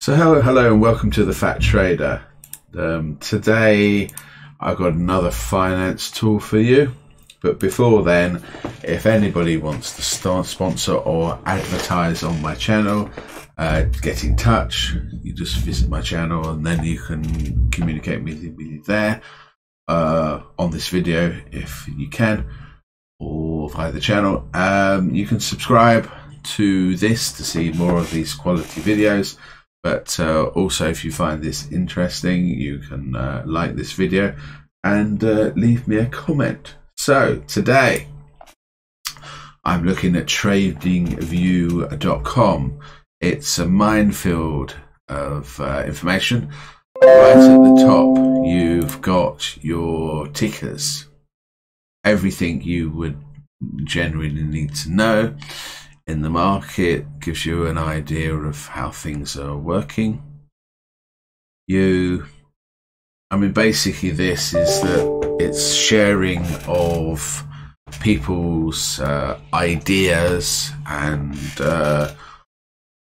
So hello and welcome to The Fat Trader. Today I've got another finance tool for you, but before then, if anybody wants to sponsor or advertise on my channel, get in touch. You just visit my channel and then you can communicate with me there on this video if you can, or via the channel. You can subscribe to this to see more of these quality videos. But also, if you find this interesting, you can like this video and leave me a comment. So today I'm looking at tradingview.com. It's a minefield of information. Right at the top, you've got your tickers, everything you would generally need to know in the market. Gives you an idea of how things are working. Basically this is that it's sharing of people's ideas and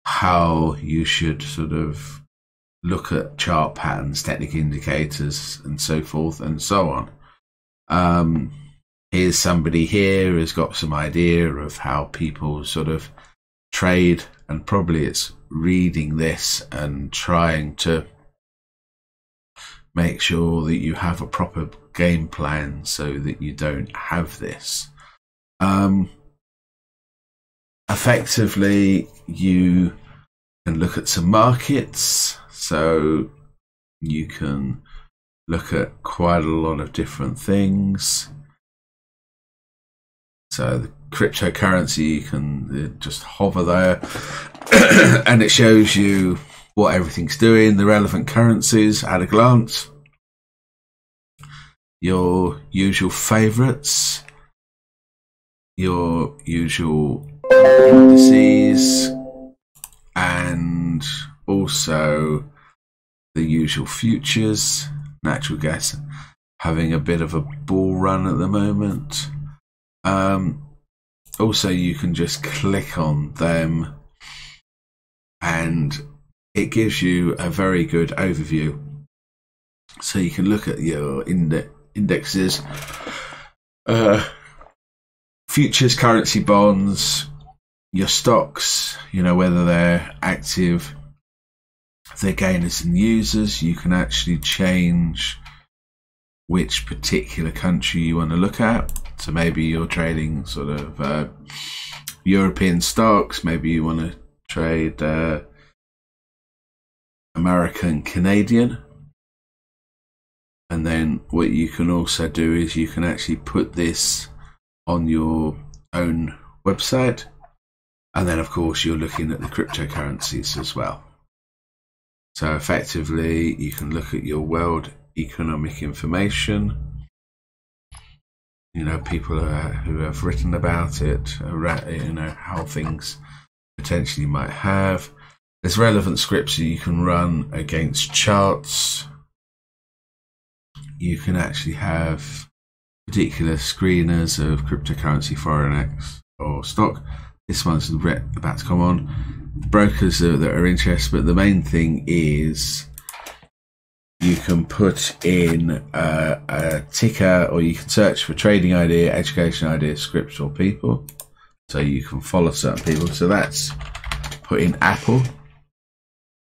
how you should sort of look at chart patterns, technical indicators and so forth and so on. Here's somebody here who's got some idea of how people sort of trade, and probably it's reading this and trying to make sure that you have a proper game plan so that you don't have this. Effectively, you can look at some markets, so you can look at quite a lot of different things. So the cryptocurrency, you can just hover there and it shows you what everything's doing, the relevant currencies at a glance, your usual favorites, your usual indices, and also the usual futures. Natural gas having a bit of a bull run at the moment. Also, you can just click on them and it gives you a very good overview, so you can look at your indexes, futures, currency bonds, your stocks, you know, whether they're active, their gainers and users. You can actually change which particular country you want to look at. So maybe you're trading sort of European stocks, maybe you want to trade American, Canadian. And then what you can also do is you can actually put this on your own website. And then of course you're looking at the cryptocurrencies as well. So effectively you can look at your world economic information, you know, people who have written about it, you know, how things potentially might have. There's relevant scripts that you can run against charts. You can actually have particular screeners of cryptocurrency, foreign X or stock. This one's about to come on. The brokers that are interested, but the main thing is you can put in a ticker, or you can search for trading idea, education idea, scripts or people. So you can follow certain people. So that's put in Apple.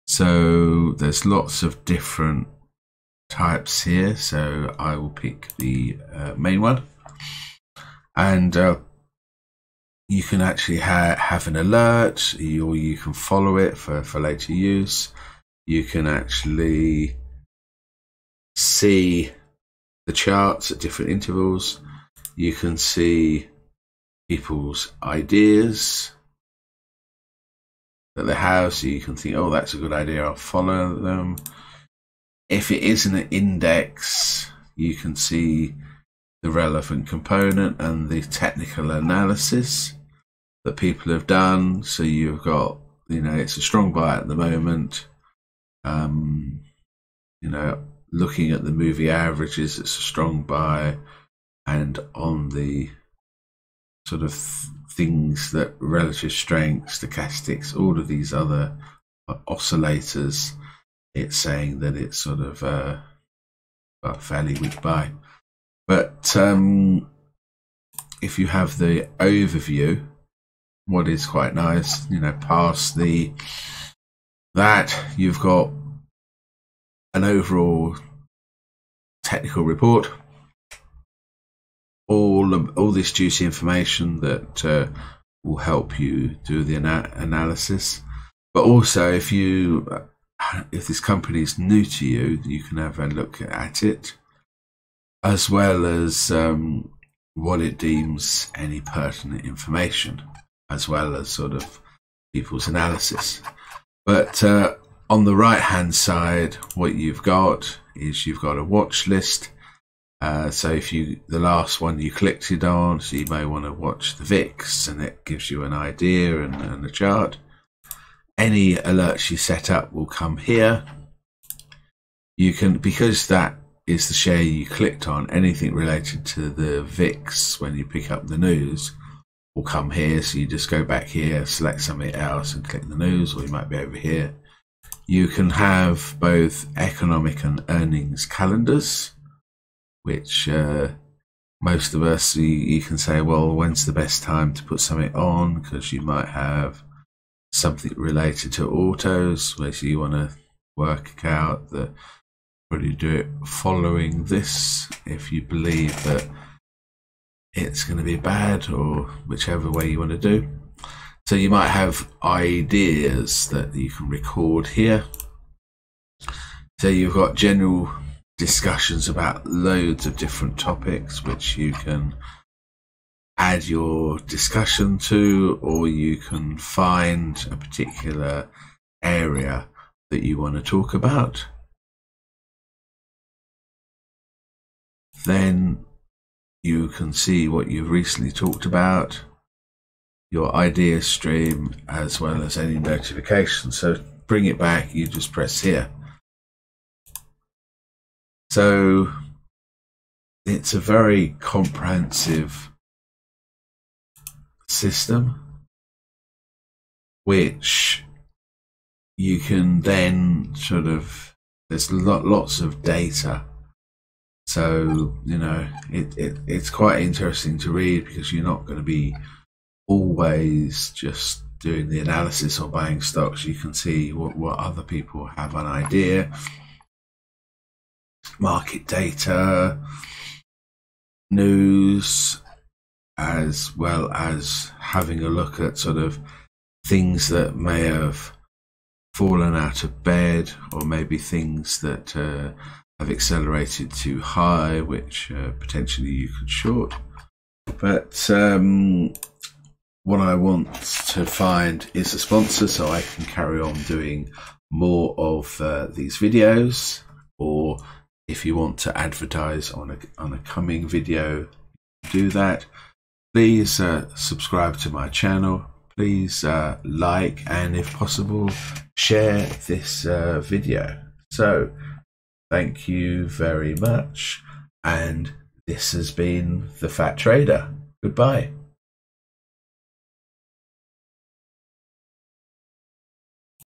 So there's lots of different types here. So I will pick the main one. And you can actually have an alert, or you can follow it for later use. You can actually see the charts at different intervals. You can see people's ideas that they have, so you can think, oh, that's a good idea, I'll follow them. If it isn't an index, you can see the relevant component and the technical analysis that people have done. So you've got, you know, it's a strong buy at the moment, you know, looking at the movie averages, it's a strong buy, and on the sort of things that relative strengths, stochastics, all of these other oscillators, it's saying that it's sort of a fairly weak buy. But if you have the overview, what is quite nice, you know, past the you've got an overall technical report, all this juicy information that will help you do the analysis. But also, if this company is new to you, you can have a look at it, as well as what it deems any pertinent information, as well as sort of people's analysis. But on the right hand side, what you've got is you've got a watch list. So if the last one you clicked it on, so you may want to watch the VIX, and it gives you an idea and a chart. Any alerts you set up will come here. You can, because that is the share you clicked on, anything related to the VIX when you pick up the news will come here. So you just go back here, select something else and click the news, or you might be over here. You can have both economic and earnings calendars, which most of us, you can say, well, when's the best time to put something on, because you might have something related to autos, where you want to work out the probably do it following this if you believe that it's going to be bad, or whichever way you want to do. So you might have ideas that you can record here. So you've got general discussions about loads of different topics, which you can add your discussion to, or you can find a particular area that you want to talk about. Then you can see what you've recently talked about, your idea stream, as well as any notifications. So to bring it back, you just press here. So it's a very comprehensive system, which you can then sort of, there's lots of data, so you know it's quite interesting to read, because you're not going to be always just doing the analysis or buying stocks. You can see what other people have an idea, market data, news, as well as having a look at sort of things that may have fallen out of bed, or maybe things that have accelerated too high, which potentially you could short. But what I want to find is a sponsor, so I can carry on doing more of these videos. Or if you want to advertise on a coming video, do that. Please subscribe to my channel, please like, and if possible share this video. So thank you very much, and this has been The Fat Trader. Goodbye.